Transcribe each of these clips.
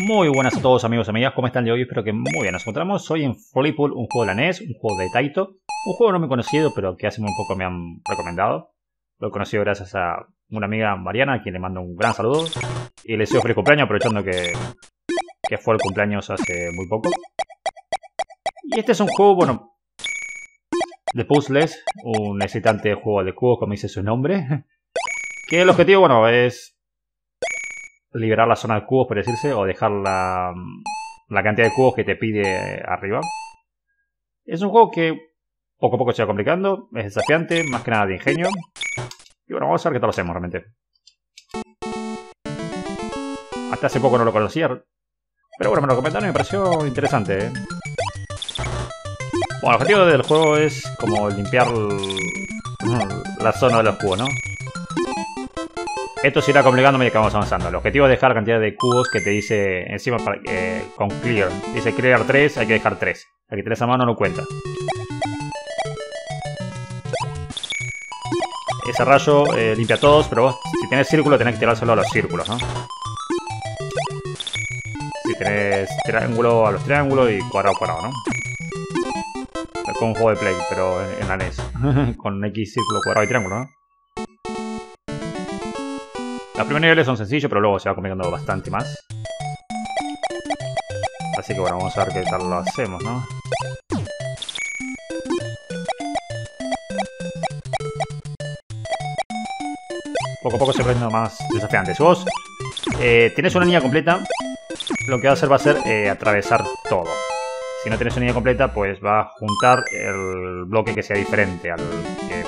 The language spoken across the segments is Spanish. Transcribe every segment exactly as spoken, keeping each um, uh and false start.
Muy buenas a todos amigos y amigas, ¿cómo están de hoy? Espero que muy bien nos encontramos. Hoy en Flipull, un juego de la N E S, un juego de Taito, un juego no muy conocido, pero que hace muy poco me han recomendado. Lo he conocido gracias a una amiga, Mariana, a quien le mando un gran saludo. Y le deseo feliz cumpleaños, aprovechando que, que fue el cumpleaños hace muy poco. Y este es un juego, bueno, de puzzles, un excitante juego de cubos, como dice su nombre. Que el objetivo, bueno, es liberar la zona de cubos, por decirse, o dejar la, la cantidad de cubos que te pide arriba. Es un juego que poco a poco se va complicando, es desafiante, más que nada de ingenio. Y bueno, vamos a ver qué tal lo hacemos realmente. Hasta hace poco no lo conocía, pero bueno, me lo comentaron y me pareció interesante, ¿eh? Bueno, el objetivo del juego es como limpiar la zona de los cubos, ¿no? Esto se irá complicando mientras vamos avanzando. El objetivo es dejar la cantidad de cubos que te dice encima para, eh, con clear. Dice clear tres, hay que dejar tres. El que tenés a mano no cuenta. Ese rayo eh, limpia a todos, pero vos si tenés círculo tenés que tirar solo a los círculos, ¿no? Si tenés triángulo a los triángulos y cuadrado a cuadrado, ¿no? Es como un juego de play, pero en, en la N E S. Con X, círculo, cuadrado y triángulo, ¿no? Los primeros niveles son sencillos, pero luego se va complicando bastante más. Así que bueno, vamos a ver qué tal lo hacemos, ¿no? Poco a poco se va poniendo más desafiante. Si vos eh, tenés una línea completa, lo que va a hacer va a ser eh, atravesar todo. Si no tenés una línea completa, pues va a juntar el bloque que sea diferente al que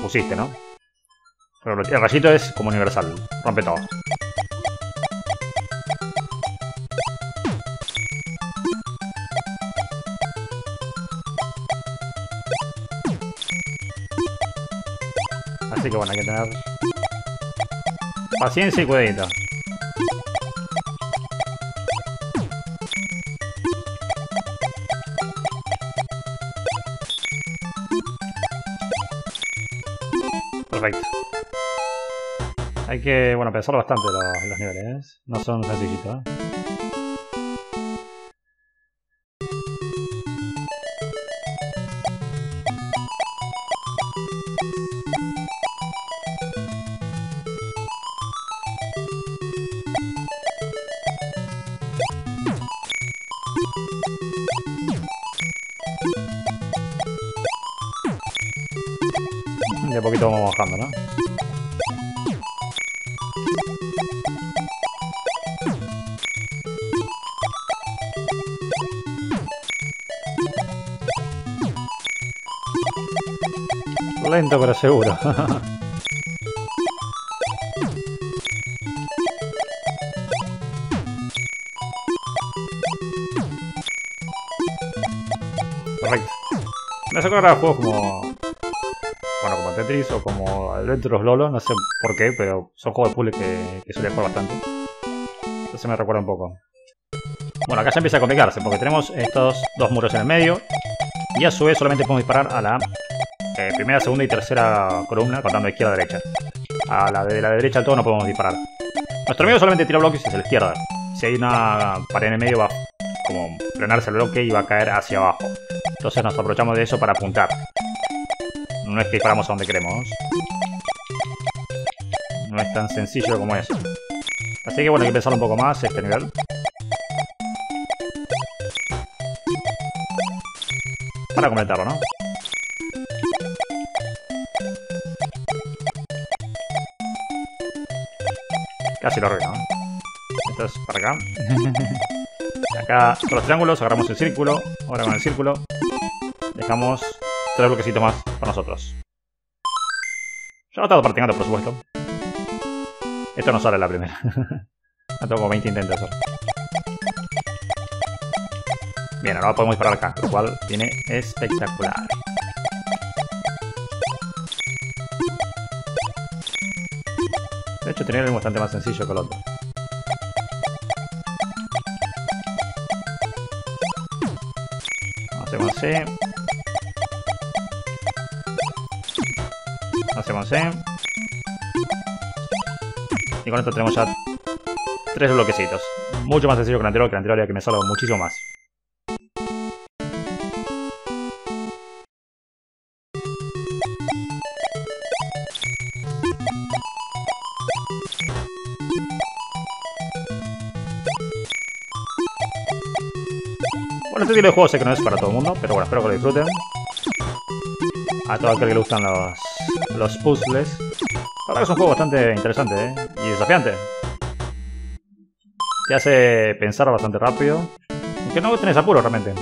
pusiste, ¿no? Pero el rayito es como universal, rompe todo. Así que bueno, hay que tener paciencia y cuidadito. Perfecto. Hay que, bueno, pensar bastante los, los niveles, no son sencillitos, ¿eh? De a poquito vamos bajando, ¿no? Lento pero seguro. Correcto. Me hace acordar a juegos como, bueno, como Tetris o como Adventure of Lolo, no sé por qué, pero son juegos de puzzle que, que suele jugar bastante. Entonces me recuerda un poco. Bueno, acá ya empieza a complicarse porque tenemos estos dos muros en el medio y a su vez solamente podemos disparar a la Eh, primera, segunda y tercera columna, contando de izquierda a derecha. A la de la derecha del todo no podemos disparar. Nuestro amigo solamente tira bloques hacia la izquierda. Si hay una pared en el medio va como frenarse el bloque y va a caer hacia abajo. Entonces nos aprovechamos de eso para apuntar. No es que disparamos a donde queremos. No es tan sencillo como eso. Así que bueno, hay que pensar un poco más este nivel. Para completarlo, ¿no? Casi lo arruino, ¿eh? Esto es para acá. Acá con los triángulos agarramos el círculo. Ahora con el círculo dejamos tres bloquecitos más para nosotros. Ya lo estamos practicando, por supuesto. Esto no sale la primera. No tengo como veinte intentos. Bien, ahora podemos disparar acá, lo cual viene espectacular. De hecho, tenía algo bastante más sencillo que el otro. Hacemos así. Hacemos así. Y con esto tenemos ya Tres bloquecitos. Mucho más sencillo que el anterior, que el anterior había que me salgo muchísimo más. Bueno, este tipo de juego sé que no es para todo el mundo, pero bueno, espero que lo disfruten. A todo aquel que le gustan los, los puzzles. La verdad que es un juego bastante interesante, ¿eh? Y desafiante. Te hace pensar bastante rápido. Aunque no tenés apuro realmente.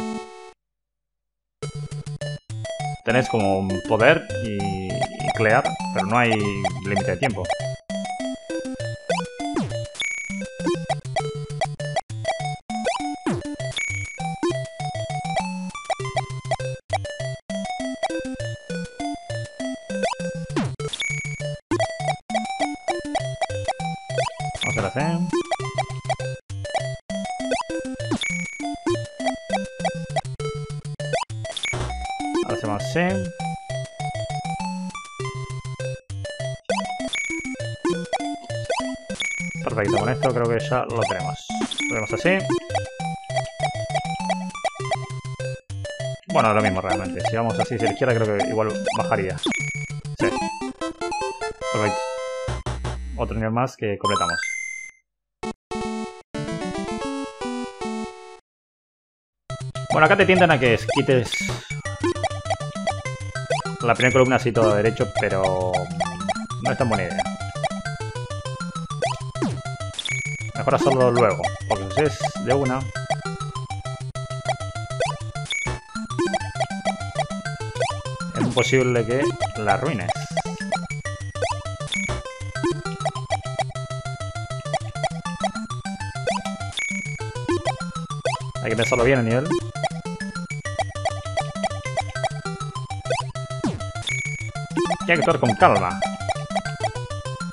Tenés como un poder y, y clear, pero no hay límite de tiempo. Perfecto, con esto creo que ya lo tenemos. Lo vemos así. Bueno, lo mismo realmente. Si vamos así hacia la izquierda creo que igual bajaría. Sí. Perfecto. Otro nivel más que completamos. Bueno, acá te tientan a que quites la primera columna así todo derecho, pero no es tan buena idea. Mejor hacerlo luego, porque si es de una... es imposible que la arruines. Hay que pensarlo bien a nivel. Hay que actuar con calma.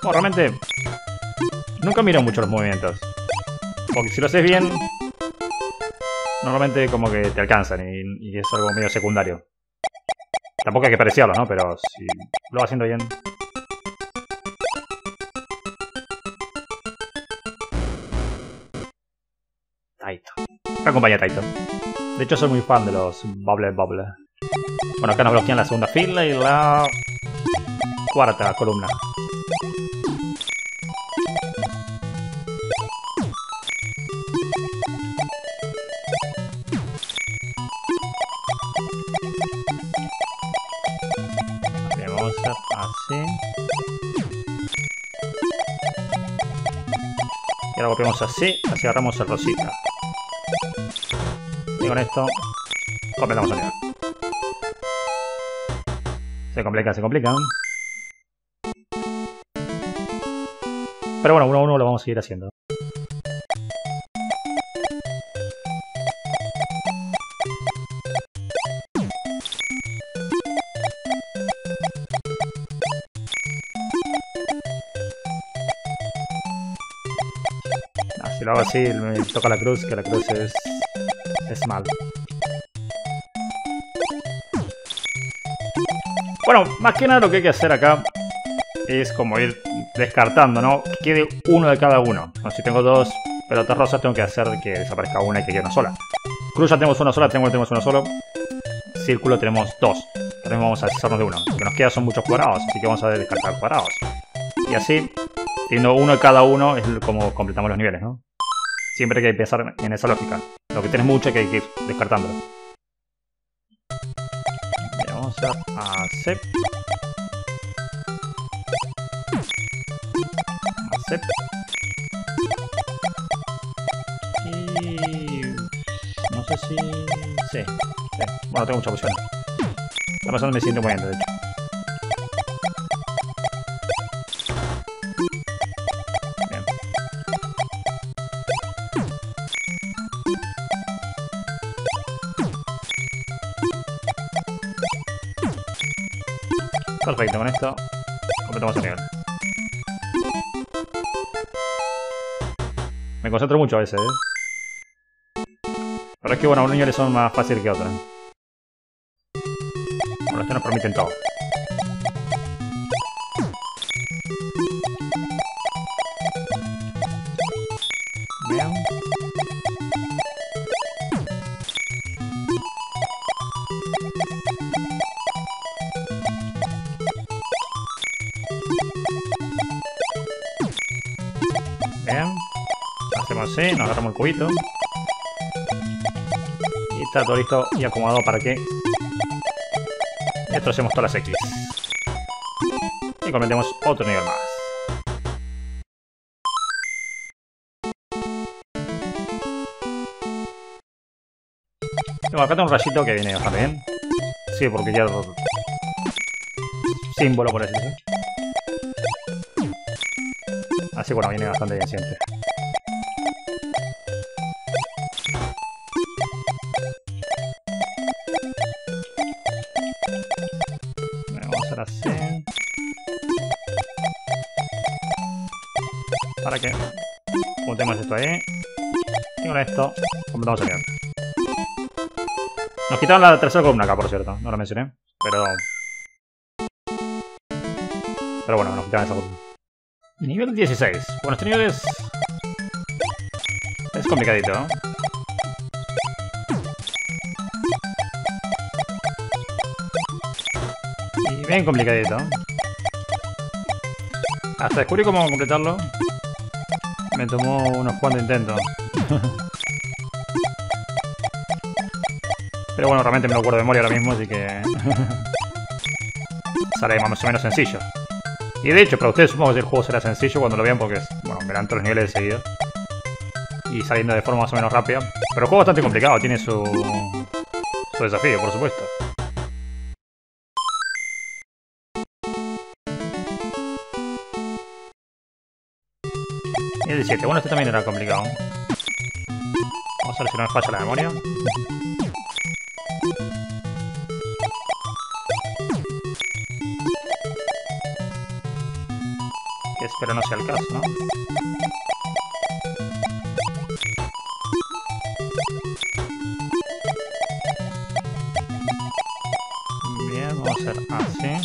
Bueno, realmente nunca miro mucho los movimientos, porque si lo haces bien normalmente como que te alcanzan y, y es algo medio secundario. Tampoco hay que apreciarlo, ¿no? Pero si lo vas haciendo bien. Taito. Me acompaña Taito. De hecho soy muy fan de los Bubble Bubble. Bueno, acá nos bloquean la segunda fila y la... cuarta columna. Vamos a hacer así. Y ahora copiamos así, así agarramos el rosita. Y con esto completamos el nivel. Se complican, se complican. Pero bueno, uno a uno lo vamos a seguir haciendo. No, si lo hago así, me toca la cruz, que la cruz es... es mal. Bueno, más que nada lo que hay que hacer acá es como ir descartando, ¿no? Que quede uno de cada uno. Bueno, si tengo dos pelotas rosas, tengo que hacer que desaparezca una y que quede una sola. Cruz ya tenemos una sola, triángulo tenemos uno solo. Círculo tenemos dos. También vamos a deshacernos de uno. Lo que nos queda son muchos cuadrados, así que vamos a descartar cuadrados. Y así, teniendo uno de cada uno, es como completamos los niveles, ¿no? Siempre hay que pensar en esa lógica. Lo que tienes mucho hay que ir descartándolo. Vamos a hacer... y... no sé si... sí, sí. Bueno, tengo muchas opciones. La persona me siento muy bien, de hecho. Bien. Perfecto, con esto completamos el nivel. Me concentro mucho a veces, ¿eh? Pero es que, bueno, a unos niveles son más fáciles que otros. Bueno, esto nos permiten todo. Vean, hacemos así, nos agarramos el cubito. Y está todo listo y acomodado para que esto hacemos todas las X. Y cometemos otro nivel más. Bueno, acá tengo un rayito que viene bastante bien. Sí, porque ya... símbolo por así decirlo. Así que bueno, viene bastante bien siempre. Bueno, vamos a hacer así. Para que juntemos esto ahí. Y con esto completamos el nivel. Nos quitaron la tercera columna acá, por cierto. No la mencioné. Pero... Pero bueno, nos quitaron esa columna. Nivel dieciséis. Bueno, este nivel es... es complicadito, ¿no? Y bien complicadito. Hasta descubrí cómo completarlo. Me tomó unos cuantos intentos. Pero bueno, realmente me lo acuerdo de memoria ahora mismo, así que... sale más o menos sencillo. Y de hecho, para ustedes supongo que el juego será sencillo cuando lo vean porque, bueno, verán todos los niveles de seguido. Y saliendo de forma más o menos rápida. Pero el juego es bastante complicado, tiene su... su desafío, por supuesto. Y el diecisiete, bueno, este también era complicado. Vamos a ver si no me falla la memoria. Pero no sea el caso, ¿no? Bien, vamos a hacer así.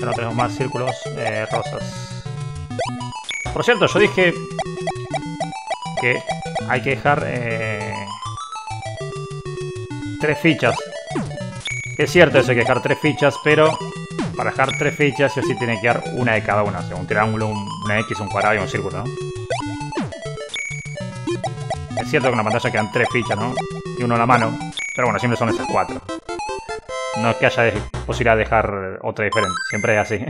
Ya no tenemos más círculos eh, rosas. Por cierto, yo dije que hay que dejar eh, tres fichas. Es cierto eso, hay que dejar tres fichas, pero... para dejar tres fichas, yo sí tiene que dar una de cada una. O sea, un triángulo, un, una X, un cuadrado y un círculo, ¿no? Es cierto que en la pantalla quedan tres fichas, ¿no? Y uno en la mano. Pero bueno, siempre son esas cuatro. No es que haya posibilidad de dejar otra diferente. Siempre es así.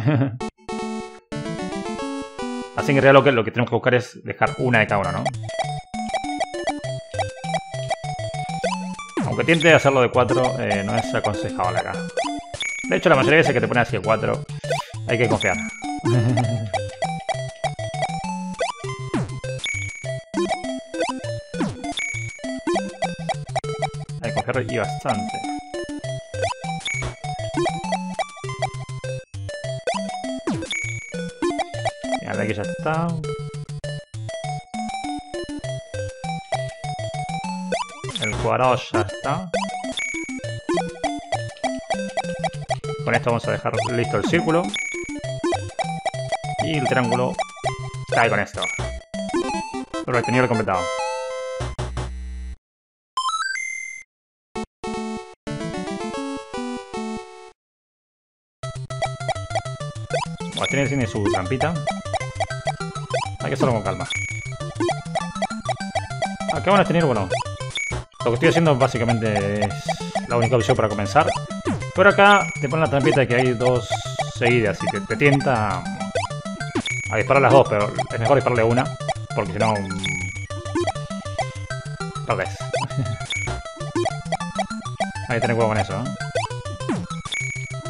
Así que en realidad lo que, lo que tenemos que buscar es dejar una de cada una, ¿no? Aunque tiente a hacerlo de cuatro, eh, no es aconsejable acá. De hecho, la mayoría de veces que te pones hacia cuatro, hay que confiar. Hay que confiar y bastante. Mira, de aquí ya está. El cuadrado ya está. Con esto vamos a dejar listo el círculo. Y el triángulo está ahí con esto. Perfecto, nivel completado. Bueno, este tiene su trampita. Hay que hacerlo con calma. Acá van a tener, bueno... lo que estoy haciendo básicamente es la única opción para comenzar. Por acá te ponen la trampita que hay dos seguidas y te, te tienta a disparar las dos, pero es mejor dispararle una, porque si no... tal vez. Hay que tener cuidado con eso, ¿eh?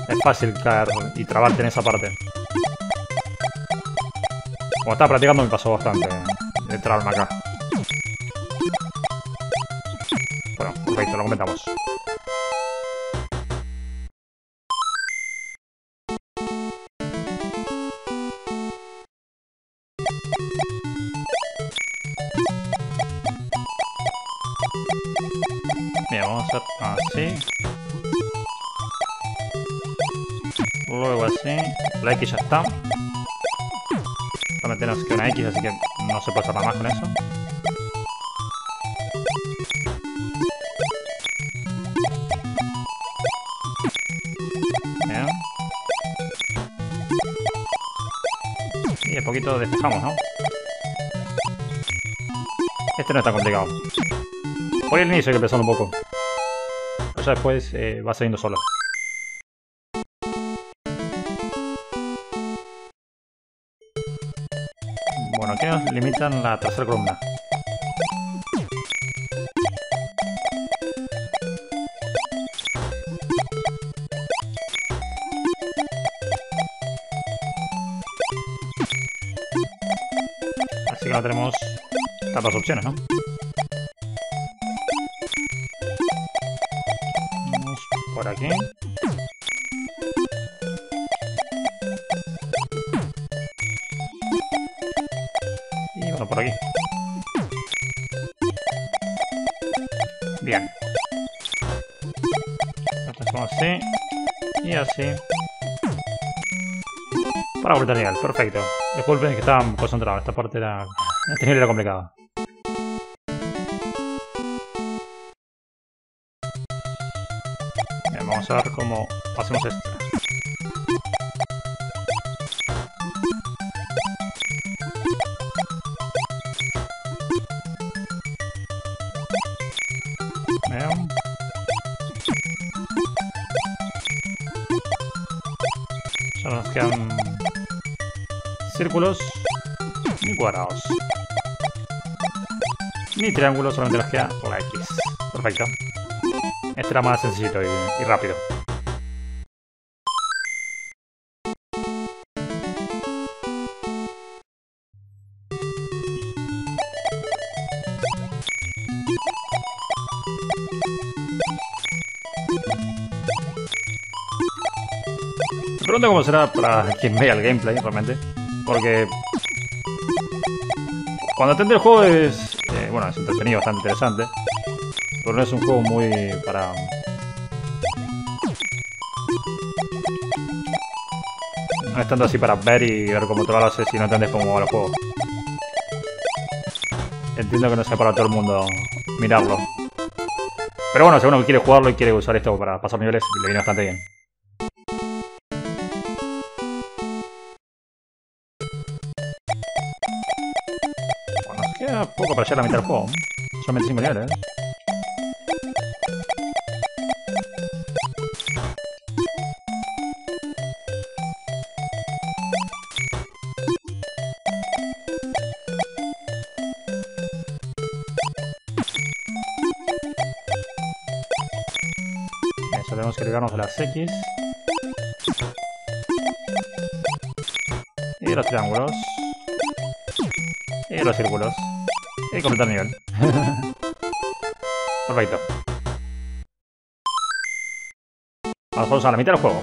Es fácil caer y trabarte en esa parte. Como estaba practicando me pasó bastante de trabarme acá. Bueno, perfecto, lo comentamos. Así. Luego así. La X ya está. Ahora tenemos que una X, así que no se puede tapar más con eso. Bien. Y de poquito despejamos, ¿no? Este no está complicado. Por el inicio hay que pensar un poco. O sea, después eh, va saliendo solo. Bueno, aquí nos limitan la tercera columna. Así que ahora tenemos tantas opciones, ¿no? Vamos por aquí. Por aquí. Bien. Lo hacemos así. Y así. Para volver al nivel. Perfecto. Disculpen que estaba concentrado. Esta parte era... Este nivel era complicado. Bien, vamos a ver cómo hacemos esto. Solo nos quedan círculos ni cuadrados ni triángulos, solamente nos queda la X. Perfecto. Este era más sencillito y, y rápido. Me pregunto cómo será para quien vea el gameplay realmente, porque cuando entiende el juego es, eh, bueno, es entretenido, bastante interesante, pero no es un juego muy para... No es tanto así para ver y ver cómo te lo haces si no entiendes cómo va el juego. Entiendo que no sea para todo el mundo mirarlo, pero bueno, si uno quiere jugarlo y quiere usar esto para pasar niveles, le viene bastante bien. Poco para llegar a la mitad del juego. Son veinticinco niveles. Eso, tenemos que ligarnos a las X. Y los triángulos. Y los círculos. Y completar nivel. Perfecto. Vamos a la mitad del juego.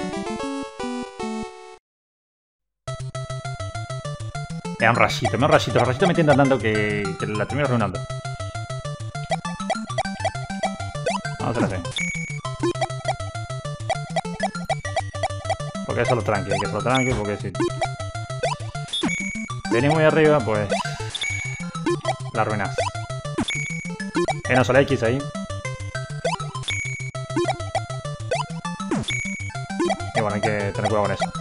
Me dan rayito, me dan rayito. Los rayitos me tientan tanto que, que la termino reuniendo. Vamos a hacer así. Porque eso lo tranqui, hay que hacerlo tranqui, porque si venís muy arriba, pues... la arruinas. Hay una sola X ahí. Y bueno, hay que tener cuidado con eso.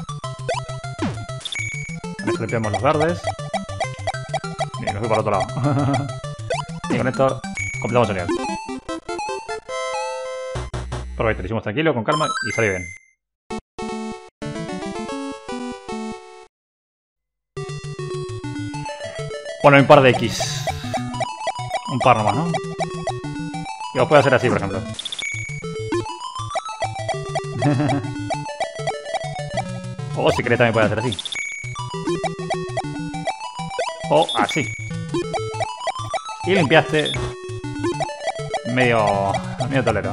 Con esto limpiamos los verdes. Y nos voy para el otro lado. Y con esto completamos el nivel. Perfecto, lo hicimos tranquilo, con calma y salió bien. Bueno, un par de X. Un par nomás, ¿no? Y os puedo hacer así, por ejemplo. O si querés también puedes hacer así. O así. Y limpiaste medio, medio tablero.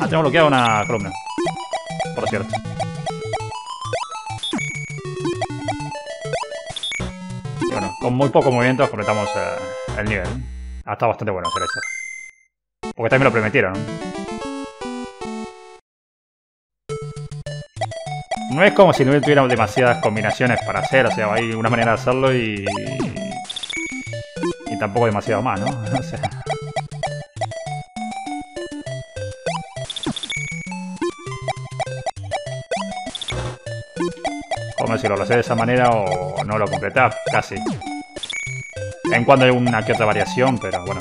Ah, tenemos bloqueada una columna. Por cierto. Y bueno, con muy pocos movimientos completamos... Eh, el nivel. Ha estado bastante bueno hacer eso. Porque también lo prometieron, ¿no? No es como si no tuviera demasiadas combinaciones para hacer, o sea, hay una manera de hacerlo y... y tampoco demasiado más, ¿no? O sea... como si lo haces de esa manera o no lo completás, casi. En cuanto hay una que otra variación, pero bueno.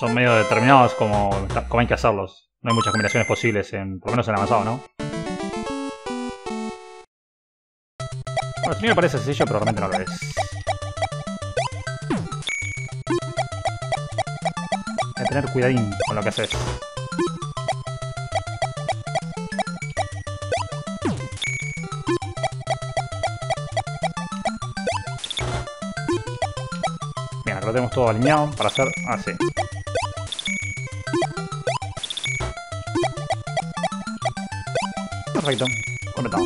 Son medio determinados como, como hay que hacerlos. No hay muchas combinaciones posibles, en, por lo menos en avanzado, ¿no? Bueno, si me parece sencillo, pero realmente no lo es. Hay que tener cuidadín con lo que haces. Bien, acá lo tenemos todo alineado para hacer así. Perfecto, conectado.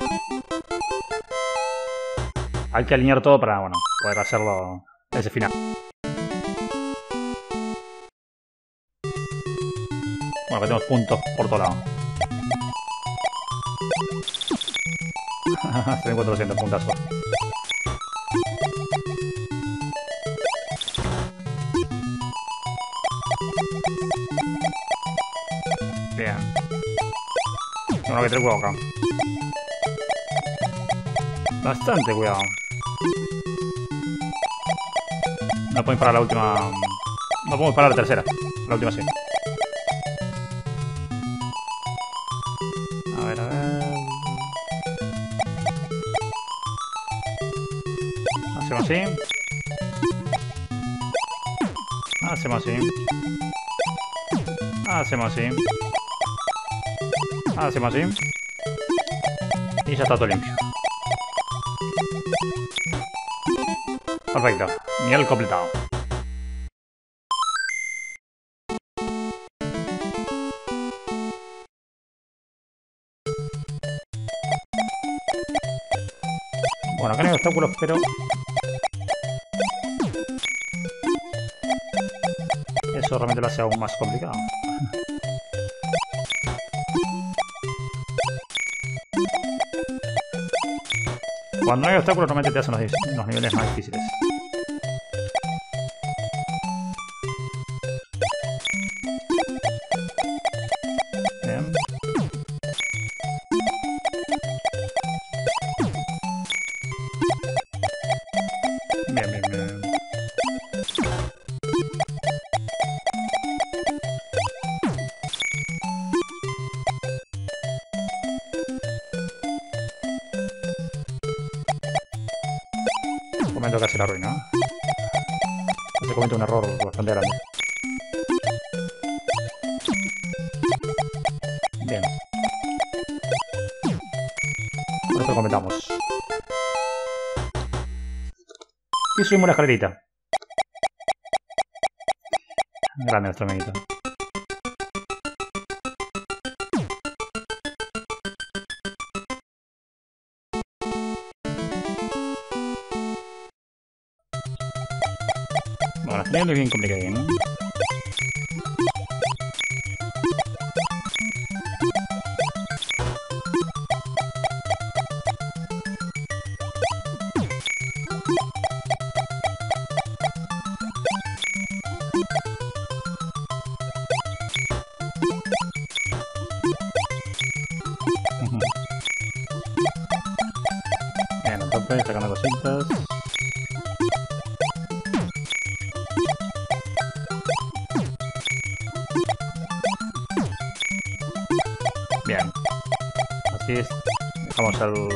Hay que alinear todo para, bueno, poder hacerlo ese final. Bueno, que tenemos puntos por todos lados. Tengo cuatrocientos puntazos. Bien. Tengo que tener cuidado acá. Bastante cuidado. No podemos parar la última... No podemos parar la tercera. La última sí. A ver, a ver... Hacemos así. Hacemos así. Hacemos así. Hacemos así. Y ya está todo limpio. Perfecto, nivel completado. Bueno, acá no hay obstáculos, pero... eso realmente lo hace aún más complicado. Cuando no hay obstáculos, normalmente te hacen los, los niveles más difíciles. Bien. Bien, bien, bien. Comento casi la ruina. Se comete un error bastante grande. Bien. Por eso comentamos. Y subimos la escalerita. Grande nuestro amiguito. Bien, bien complicado, ¿no? Bien, entonces sacando cositas. Bien, así es, dejamos el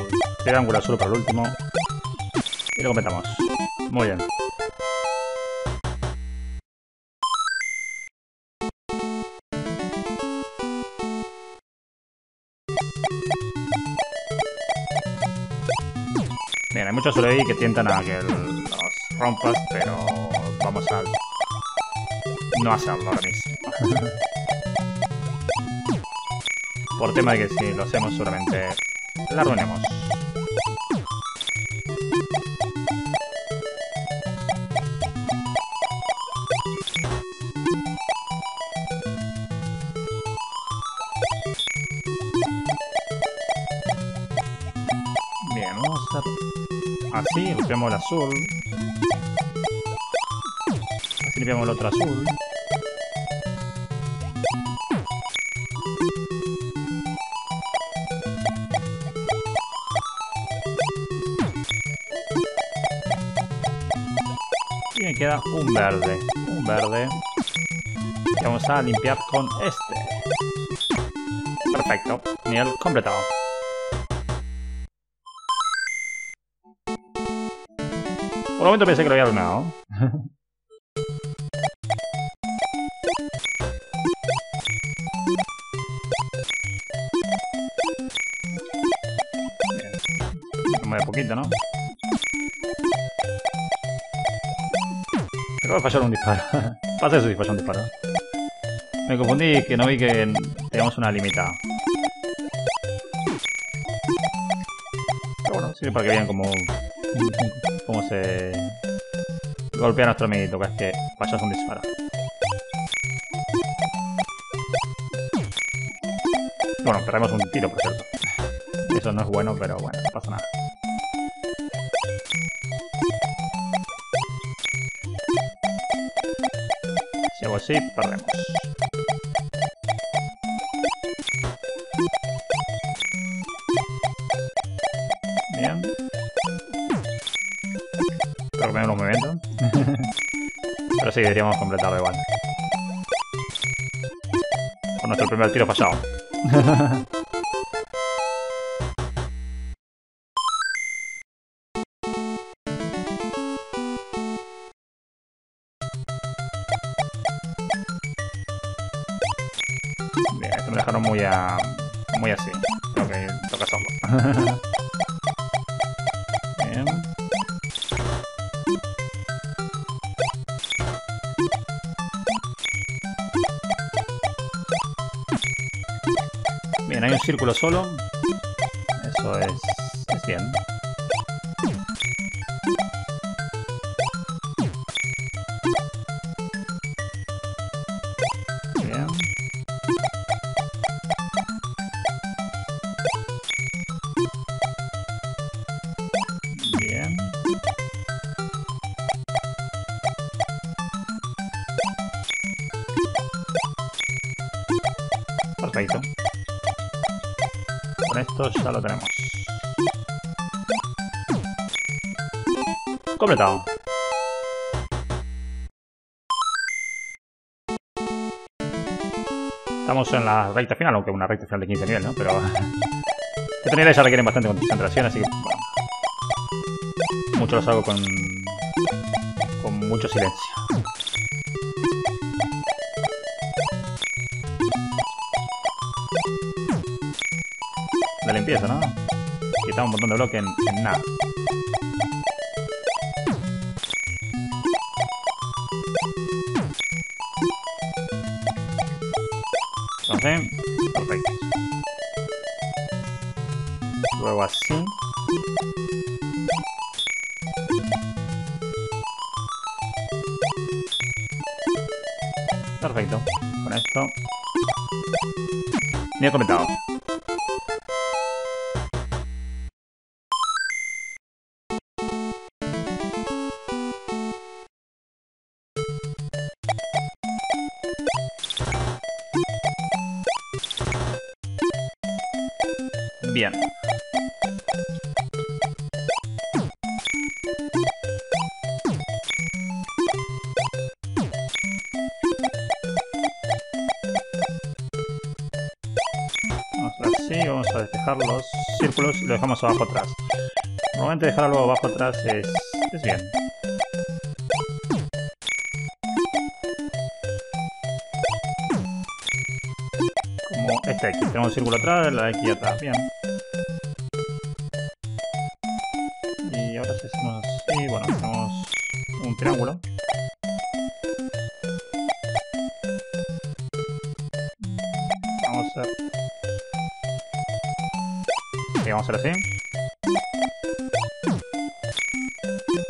triángulo azul para el último y lo completamos. Muy bien. Bien, hay muchos sobre ahí que tientan a que el, los rompas, pero vamos a no hacerlo ahora mismo. Por tema de que si lo hacemos seguramente la arruinemos. gusta. Así, limpiamos el azul. Así limpiamos el otro azul. Y me queda un verde. Un verde. Que vamos a limpiar con este. Perfecto. Nivel completado. Por un momento pensé que lo había arruinado. Como de poquito, ¿no? Acabo de fallar un disparo. Pasa eso si falla un disparo. Me confundí, que no vi que teníamos una limitada. Pero bueno, sirve para que vean como... cómo se golpea a nuestro amiguito, que es que vayas un disparo. Bueno, perdemos un tiro, por cierto. Eso no es bueno, pero bueno, no pasa nada. Si hago así, perdemos. Bien. Creo que menos los movimientos. Pero sí, deberíamos completarlo igual. Con nuestro primer tiro pasado. Bien, esto me dejaron muy, a, muy así. Creo que toca solo. Hay un círculo solo. Eso es, es bien. Bien. Bien. Perfecto. Esto ya lo tenemos. Completado. Estamos en la recta final, aunque una recta final de quince nivel, ¿no? Pero... estos niveles ya requieren bastante concentración, así que... bueno, mucho los hago con... con mucho silencio. La limpieza, ¿no? Quitamos un montón de bloque en, en nada. Entonces, perfecto. Luego así. Perfecto. Con esto. Bien comentado. Bien. Vamos a hacer así, vamos a despejar los círculos y lo dejamos abajo atrás. Normalmente dejar algo abajo atrás es, es bien. Como esta X, tenemos un círculo atrás, la X atrás, bien. Y bueno, hacemos un triángulo. Vamos a hacer... sí, vamos a hacer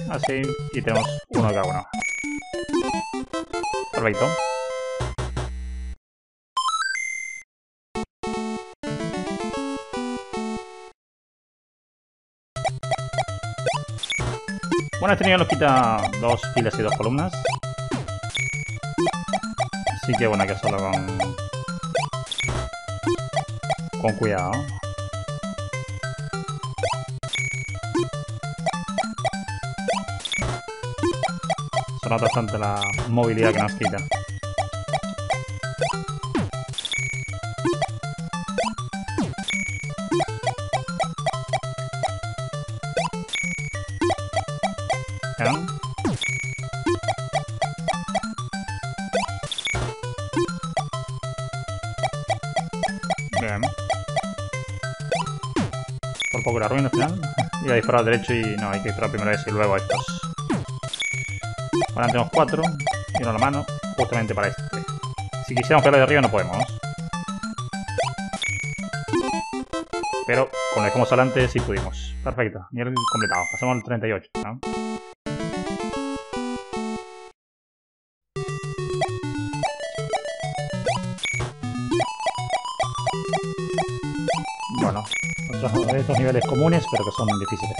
así. Así, y tenemos uno de cada uno. Perfecto. Bueno, este nivel nos quita dos filas y dos columnas. Así que bueno, hay que hacerlo con... con cuidado. Se nota bastante la movilidad que nos quita. Voy a disparar derecho y no, hay que disparar primero eso y luego a estos. Ahora tenemos cuatro y uno a la mano, justamente para este. Si quisiéramos pegarle de arriba no podemos. Pero con el combo salante sí pudimos. Perfecto, nivel completado. Pasamos al treinta y ocho, ¿no? Bueno, estos niveles comunes, pero que son difíciles.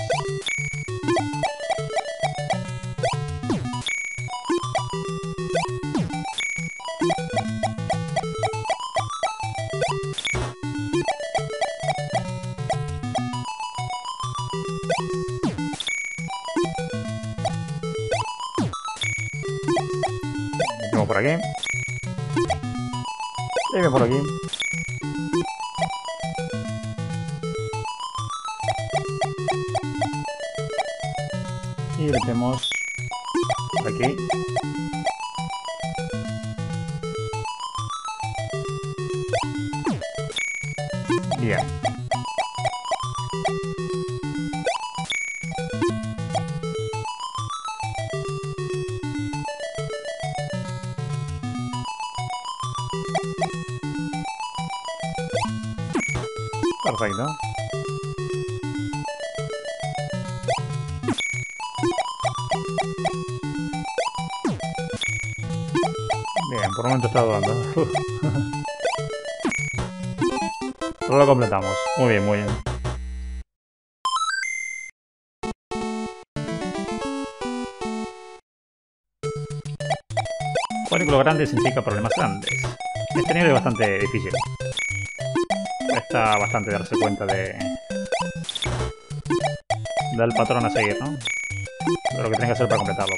Vamos por aquí. Vamos por aquí. Y le metemos aquí. Bien. Perfecto. Por un momento está dudando. Pero lo completamos. Muy bien, muy bien. Cuadrículos grandes significa problemas grandes. Este nivel es bastante difícil. Cuesta bastante darse cuenta de... del patrón a seguir, ¿no? De lo que tenés que hacer para completarlo.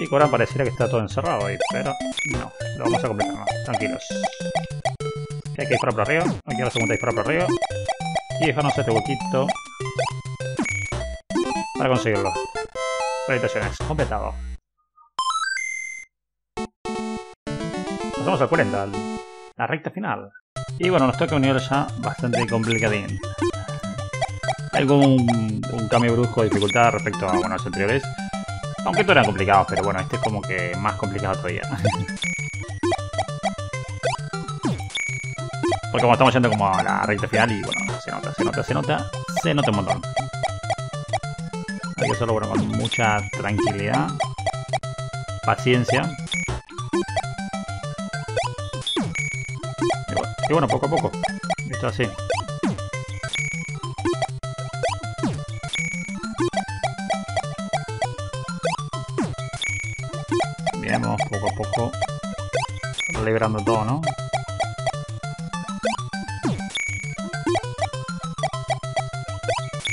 Y ahora pareciera que está todo encerrado ahí, pero no, lo vamos a completar más, tranquilos. Hay que disparar por arriba, hay que la segunda disparar por arriba y dejarnos este huequito para conseguirlo. Felicitaciones, completado. Pasamos al cuarenta, la recta final. Y bueno, nos toca un nivel ya bastante complicadín. Algún un cambio brusco de dificultad respecto a bueno, los anteriores. Aunque todos eran complicados, pero bueno, este es como que más complicado todavía. Porque como estamos yendo como a la recta final y bueno, se nota, se nota, se nota, se nota un montón. Hay que hacerlo bueno, con mucha tranquilidad, paciencia. Y bueno, y bueno poco a poco, esto así. Vamos poco a poco liberando todo, ¿no?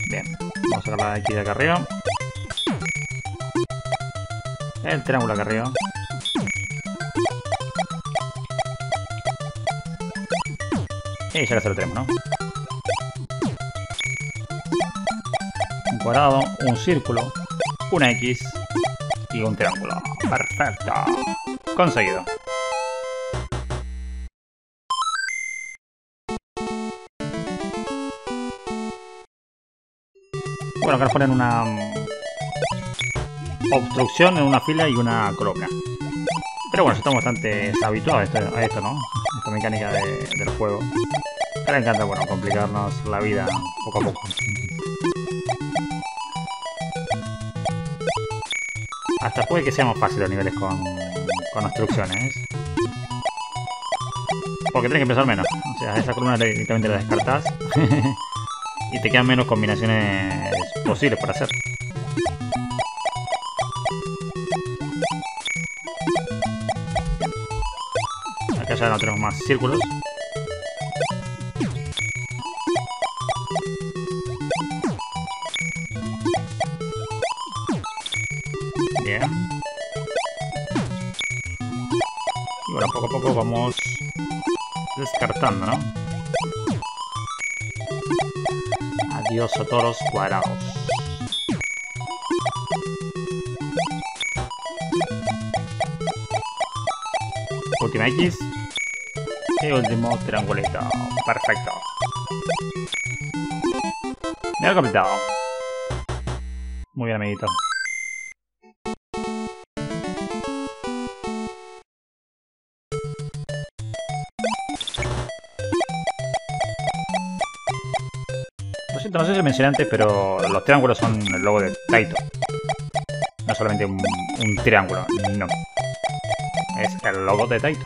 Bien, vamos a sacarla de aquí de acá arriba. El triángulo acá arriba. Y ya que se lo tenemos, ¿no? Un cuadrado, un círculo, una X y un triángulo. Perfecto. Conseguido. Bueno, acá nos ponen una... obstrucción en una fila y una croca. Pero bueno, estamos bastante habituados a esto, a esto, ¿no? A esta mecánica de, del juego. A mí me encanta, bueno, complicarnos la vida poco a poco. Hasta puede que seamos fáciles los niveles con, con obstrucciones. Porque tenés que empezar menos. O sea, esa columna directamente la descartás. Y te quedan menos combinaciones posibles para hacer. Acá ya no tenemos más círculos. Bien. Y bueno, poco a poco vamos descartando, ¿no? Adiós toros cuadrados. Última X. Y último triangulito. Perfecto. Me lo he completado. Muy bien, amiguito. No sé si lo mencioné antes, pero los triángulos son el logo de Taito. No solamente un, un triángulo, no. Es el logo de Taito.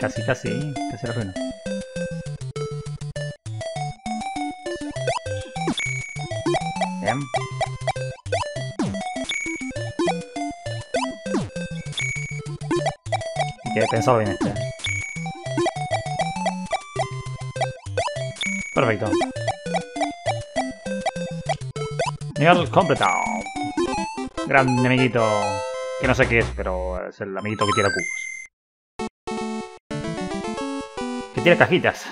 Casi, casi, casi la ruina. Bien. Y que he pensado bien este. Perfecto. Nivel completado. Grande amiguito. Que no sé qué es, pero es el amiguito que tira cubos. Tiene cajitas.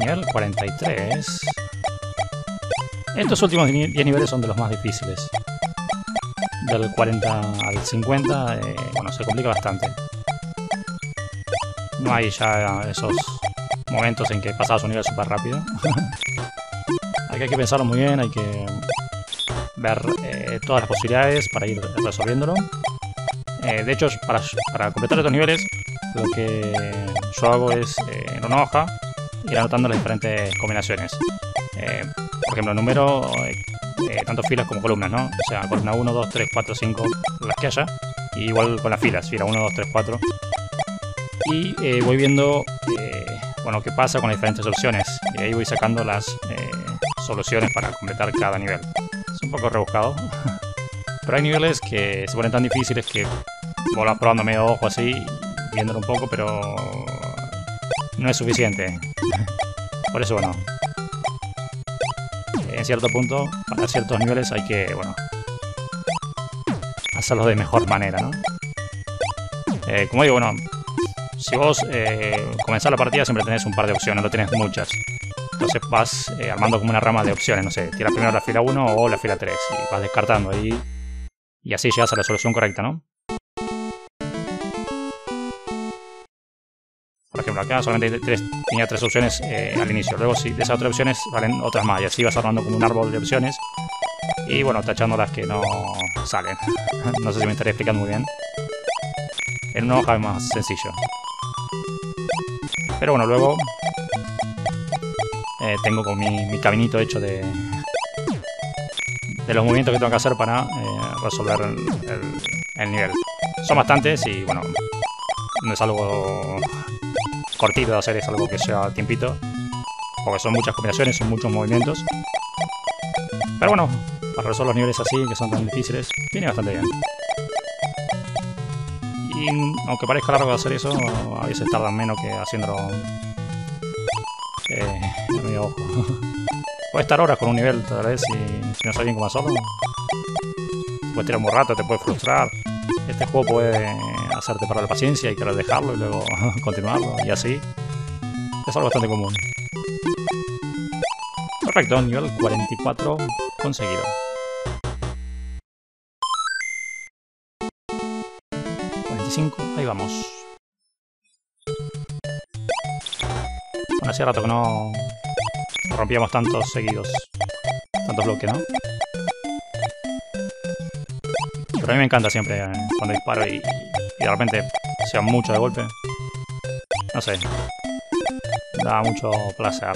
Nivel cuarenta y tres. Estos últimos diez niveles son de los más difíciles. Del cuarenta al cincuenta, eh, bueno, se complica bastante. No hay ya esos momentos en que pasas un nivel súper rápido. Aquí hay que pensarlo muy bien, hay que ver eh, todas las posibilidades para ir resolviéndolo. Eh, de hecho, para, para completar estos niveles, lo que yo hago es, eh, en una hoja, ir anotando las diferentes combinaciones. Eh, por ejemplo, número, eh, tanto filas como columnas, ¿no? O sea, columna uno, dos, tres, cuatro, cinco, las que haya. Y igual con las filas, fila uno, dos, tres, cuatro. Y eh, voy viendo, eh, bueno, qué pasa con las diferentes opciones. Y ahí voy sacando las eh, soluciones para completar cada nivel. Es un poco rebuscado. Pero hay niveles que se ponen tan difíciles que vos vas probando medio ojo así, viéndolo un poco, pero no es suficiente. Por eso, bueno, en cierto punto, para ciertos niveles hay que, bueno, hacerlo de mejor manera, ¿no? Eh, como digo, bueno, si vos eh, comenzás la partida siempre tenés un par de opciones, no tenés muchas. Entonces vas eh, armando como una rama de opciones, no sé, tiras primero la fila uno o la fila tres y vas descartando ahí y así llegas a la solución correcta, ¿no? Por ejemplo, acá solamente tres, tenía tres opciones eh, al inicio. Luego, si de esas otras opciones salen otras más. Y así vas armando como un árbol de opciones. Y bueno, tachando las que no salen. No sé si me estaré explicando muy bien. En una hoja es más sencillo. Pero bueno, luego eh, tengo como mi, mi caminito hecho de, de los movimientos que tengo que hacer para eh, resolver el, el, el nivel. Son bastantes y bueno, no es algo cortito de hacer, es algo que lleva tiempito, porque son muchas combinaciones, son muchos movimientos. Pero bueno, para resolver los niveles así, que son tan difíciles, viene bastante bien. Y aunque parezca largo de hacer eso, a veces tardan menos que haciéndolo eh, a medio ojo. Puedes estar horas con un nivel, tal vez, si, si no sabes bien cómo hacerlo. Puedes tirar muy rato, te puedes frustrar. Este juego puede hacerte parar la paciencia y querer dejarlo y luego continuarlo, y así. Es algo bastante común. Perfecto, nivel cuarenta y cuatro conseguido. cuarenta y cinco, ahí vamos. Bueno, hacía rato que no rompíamos tantos seguidos. Tantos bloques, ¿no? Pero a mí me encanta siempre eh, cuando disparo y, y de repente sean muchos de golpe. No sé. Da mucho placer.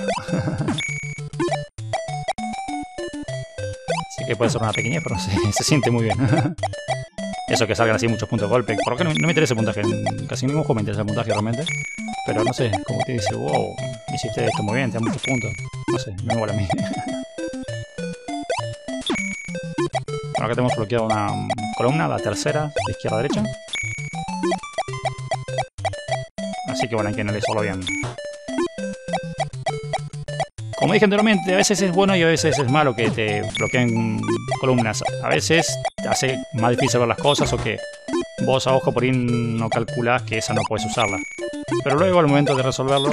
Así que puede ser una pequeña, pero se, se siente muy bien. Eso que salgan así muchos puntos de golpe. Por lo que no, no me interesa el puntaje. Casi en ningún juego me interesa el puntaje realmente. Pero no sé, como usted dice, wow, hiciste esto muy bien, te dan muchos puntos. No sé, no me vale a mí. Bueno, acá tenemos bloqueado una columna, la tercera, de izquierda a derecha. Así que bueno, hay que analizarlo bien. Como dije anteriormente, a veces es bueno y a veces es malo que te bloqueen columnas. A veces te hace más difícil ver las cosas o que vos a ojo por ahí no calculás que esa no puedes usarla. Pero luego al momento de resolverlo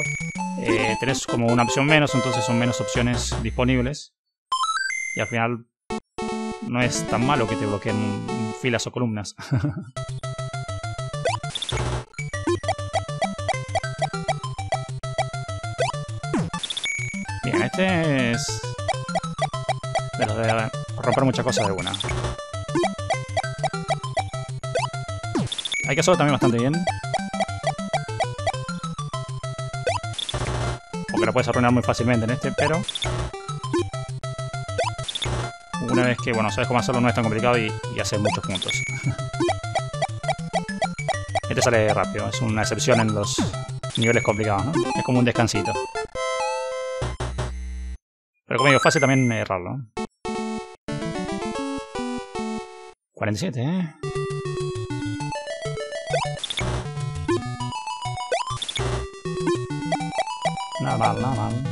eh, tenés como una opción menos, entonces son menos opciones disponibles. Y al final no es tan malo que te bloqueen filas o columnas. Este es de los de romper muchas cosas de una. Hay que hacerlo también bastante bien, porque lo puedes arruinar muy fácilmente en este, pero una vez que bueno sabes cómo hacerlo no es tan complicado y, y haces muchos puntos. Este sale rápido, es una excepción en los niveles complicados, ¿no? Es como un descansito. Pero como digo, fácil también errarlo. cuarenta y siete, ¿eh? Nada mal, nada mal.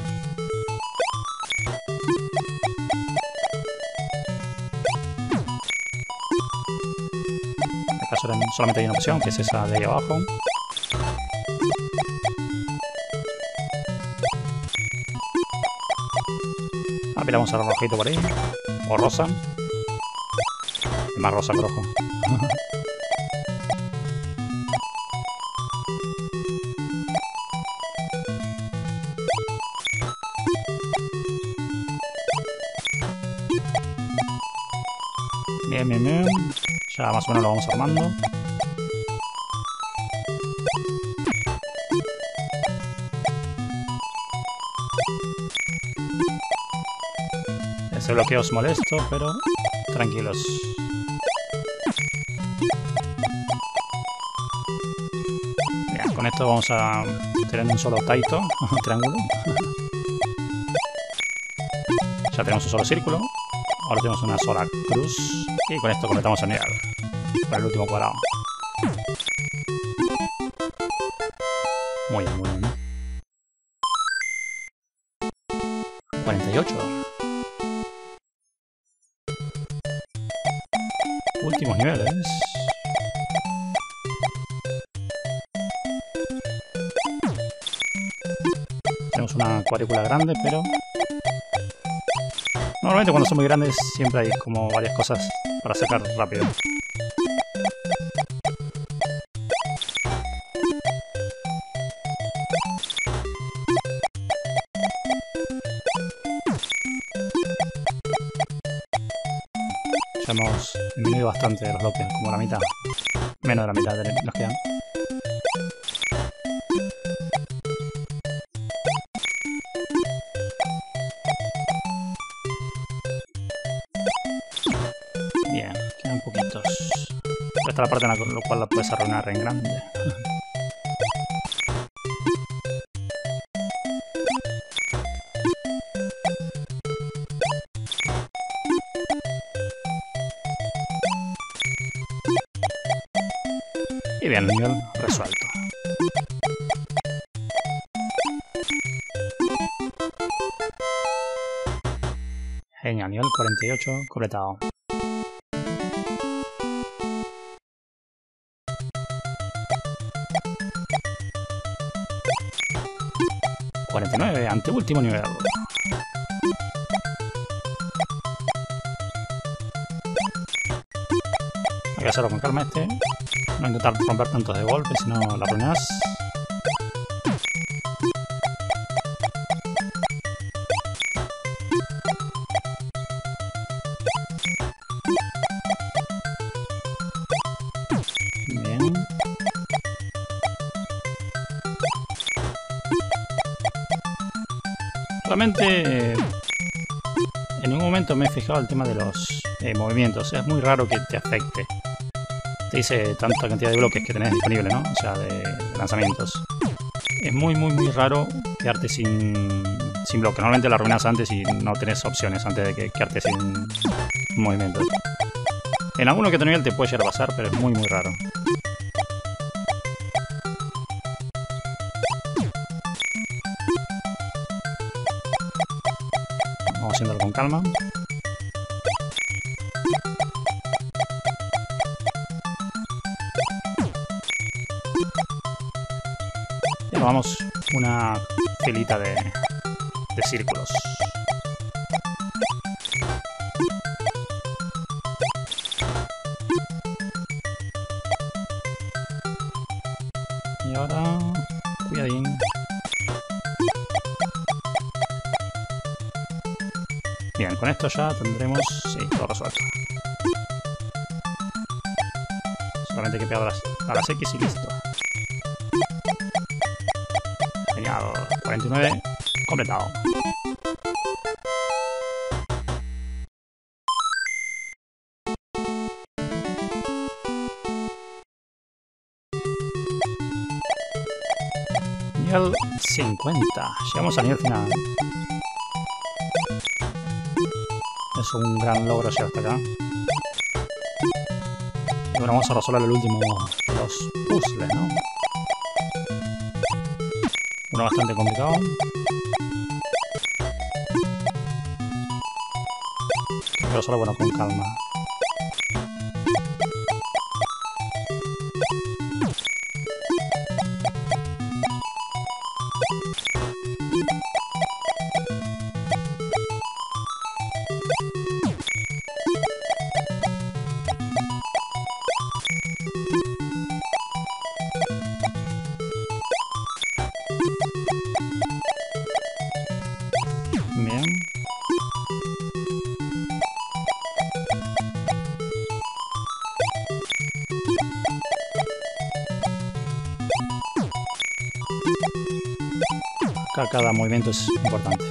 Acá solamente hay una opción, que es esa de ahí abajo. Vamos a dar rojito por ahí. O rosa. Es más rosa que rojo. Bien, bien, bien. Ya más o menos lo vamos armando. Bloqueos molestos, pero tranquilos. Bien, con esto vamos a tener un solo Taito, un triángulo. Ya tenemos un solo círculo. Ahora tenemos una sola cruz. Y con esto completamos el nivel. Para el último cuadrado. Muy bien, muy bien. cuarenta y ocho. Últimos niveles. Tenemos una cuadrícula grande, pero normalmente cuando son muy grandes siempre hay como varias cosas para sacar rápido. Hemos disminuido bastante de los bloques, como la mitad, menos de la mitad de nos quedan. Bien, quedan poquitos. Esta es la parte en la cual la puedes arruinar en grande. Y bien, nivel resuelto. Genial, nivel cuarenta y ocho completado. cuarenta y nueve, anteúltimo nivel. Voy a hacerlo con calma este. No intentar romper tantos de golpe, si no la arruinas. Realmente, en ningún momento me he fijado el tema de los eh, movimientos. Es muy raro que te afecte. Te dice tanta cantidad de bloques que tenés disponible, ¿no? O sea, de, de lanzamientos. Es muy, muy, muy raro quedarte sin, sin bloques. Normalmente la arruinas antes y no tenés opciones antes de que quedarte sin movimientos. En alguno que otro nivel te puede llegar a pasar, pero es muy, muy raro. Haciéndolo con calma. Y nos vamos una filita de, de círculos. Y ahora, cuidadín. Bien, con esto ya tendremos, sí, todo resuelto. Solamente hay que pegar a las, a las X y listo. Genial, cuarenta y nueve, completado. Nivel cincuenta, llegamos al nivel final. Es un gran logro llegar hasta acá. Y bueno, vamos a resolver el último de los puzzles, ¿no? Uno bastante complicado. Pero solo bueno, con calma. Cada movimiento es importante.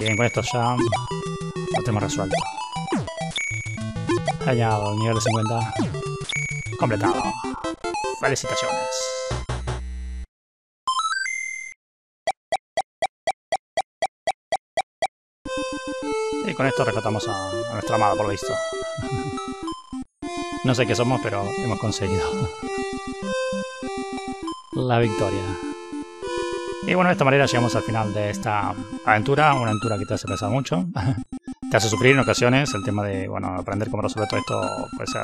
Bien, con esto ya lo tenemos resuelto. Hallado el nivel de cincuenta. Completado. Felicitaciones. Y con esto rescatamos a, a nuestra amada, por lo visto. No sé qué somos, pero hemos conseguido la victoria. Y bueno, de esta manera llegamos al final de esta aventura, una aventura que te hace pensar mucho, te hace sufrir en ocasiones, el tema de, bueno, aprender cómo resolver todo esto puede ser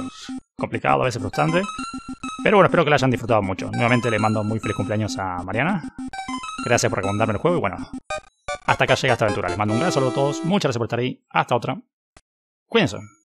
complicado, a veces frustrante, pero bueno, espero que la hayan disfrutado mucho. Nuevamente le mando muy feliz cumpleaños a Mariana, gracias por recomendarme el juego y bueno, hasta acá llega esta aventura, les mando un gran saludo a todos, muchas gracias por estar ahí, hasta otra, cuídense.